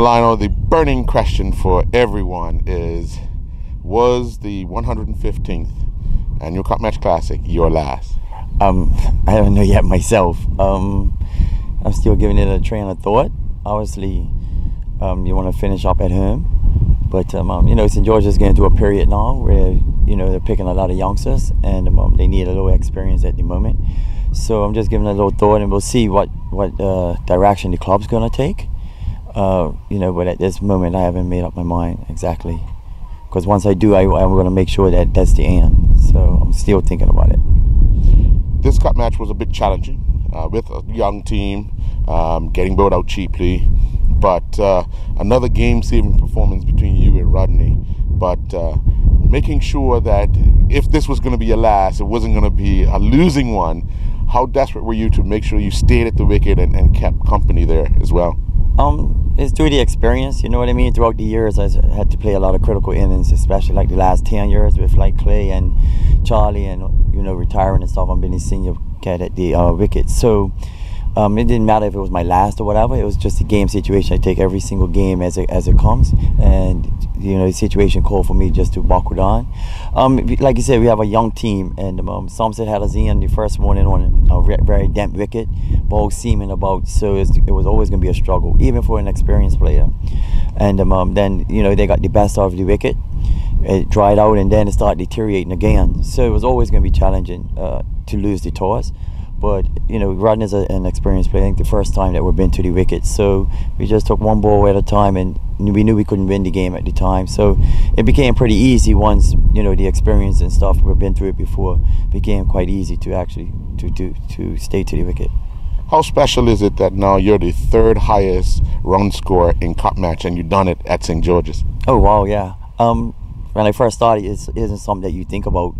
Lionel, the burning question for everyone is, was the 115th Annual Cup Match Classic your last? I don't know yet myself. I'm still giving it a train of thought. Obviously, you want to finish up at home, but you know, St George is going through a period now where they're picking a lot of youngsters, and they need a little experience at the moment. So I'm just giving it a little thought, and we'll see what direction the club's going to take. But at this moment, I haven't made up my mind exactly, because once I do, I'm going to make sure that that's the end. So I'm still thinking about it. This cup match was a bit challenging with a young team, getting bowled out cheaply, but another game-saving performance between you and Rodney. But making sure that if this was going to be your last, it wasn't going to be a losing one. How desperate were you to make sure you stayed at the wicket and kept company there as well? It's through the experience, you know what I mean? Throughout the years, I had to play a lot of critical innings, especially like the last 10 years with like Clay and Charlie and, retiring and stuff. I've been a senior cat at the wicket. So it didn't matter if it was my last or whatever. It was just a game situation. I take every single game as it comes. And, the situation called for me just to buckle down. Like you said, we have a young team. And Somerset had us in the first morning on a very damp wicket. Ball seaming about. So it was always going to be a struggle, even for an experienced player. And then, they got the best out of the wicket. It dried out and then it started deteriorating again. So it was always going to be challenging to lose the toss. But, Rodney is an experienced player. I think the first time that we've been to the wicket. So we just took one ball at a time, and we knew we couldn't win the game at the time. So it became pretty easy once, the experience and stuff, we've been through it before, became quite easy to actually to stay to the wicket. How special is it that now you're the third highest run scorer in Cup Match, and you've done it at St. George's? Oh, wow, yeah. When I first started, it isn't something that you think about.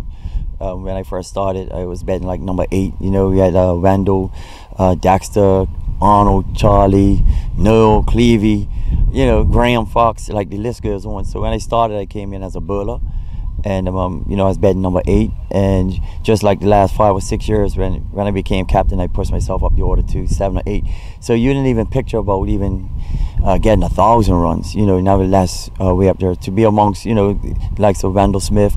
When I first started, I was batting like number 8. We had Randall, Daxter, Arnold, Charlie, Noel, Cleavey, Graham Fox, like the list goes on. So when I started, I came in as a bowler, and I was batting number 8. And just like the last 5 or 6 years, when I became captain, I pushed myself up the order to 7 or 8. So you didn't even picture about even getting 1,000 runs, nevertheless, way up there. To be amongst, likes of Randall Smith,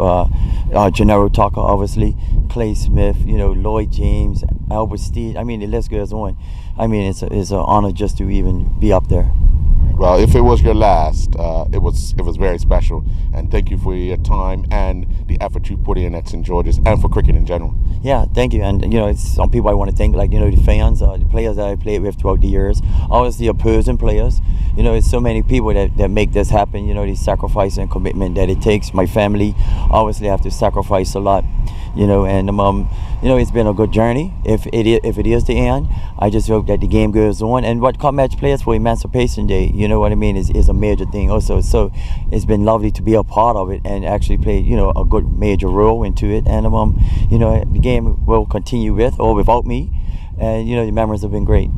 Gennaro Tucker, obviously, Clay Smith, Lloyd James, Albert Steed. I mean, the list goes on. I mean, it's an honor just to even be up there. Well, if it was your last, it was very special. And thank you for your time and the effort you put in at St. George's and for cricket in general. Yeah, thank you. And, it's some people I want to thank, like, the fans, the players that I played with throughout the years, obviously opposing players. It's so many people that make this happen, the sacrifice and commitment that it takes. My family, obviously, I have to sacrifice a lot, and, it's been a good journey. If it is the end, I just hope that the game goes on. And what Cup Match plays for Emancipation Day, is a major thing also. So it's been lovely to be a part of it and actually play, a good major role into it. And, the game will continue with or without me. And, the memories have been great.